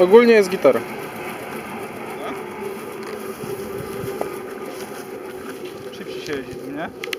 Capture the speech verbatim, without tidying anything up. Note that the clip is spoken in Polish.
Ogólnie jest gitara. Szybciej siedzi, nie?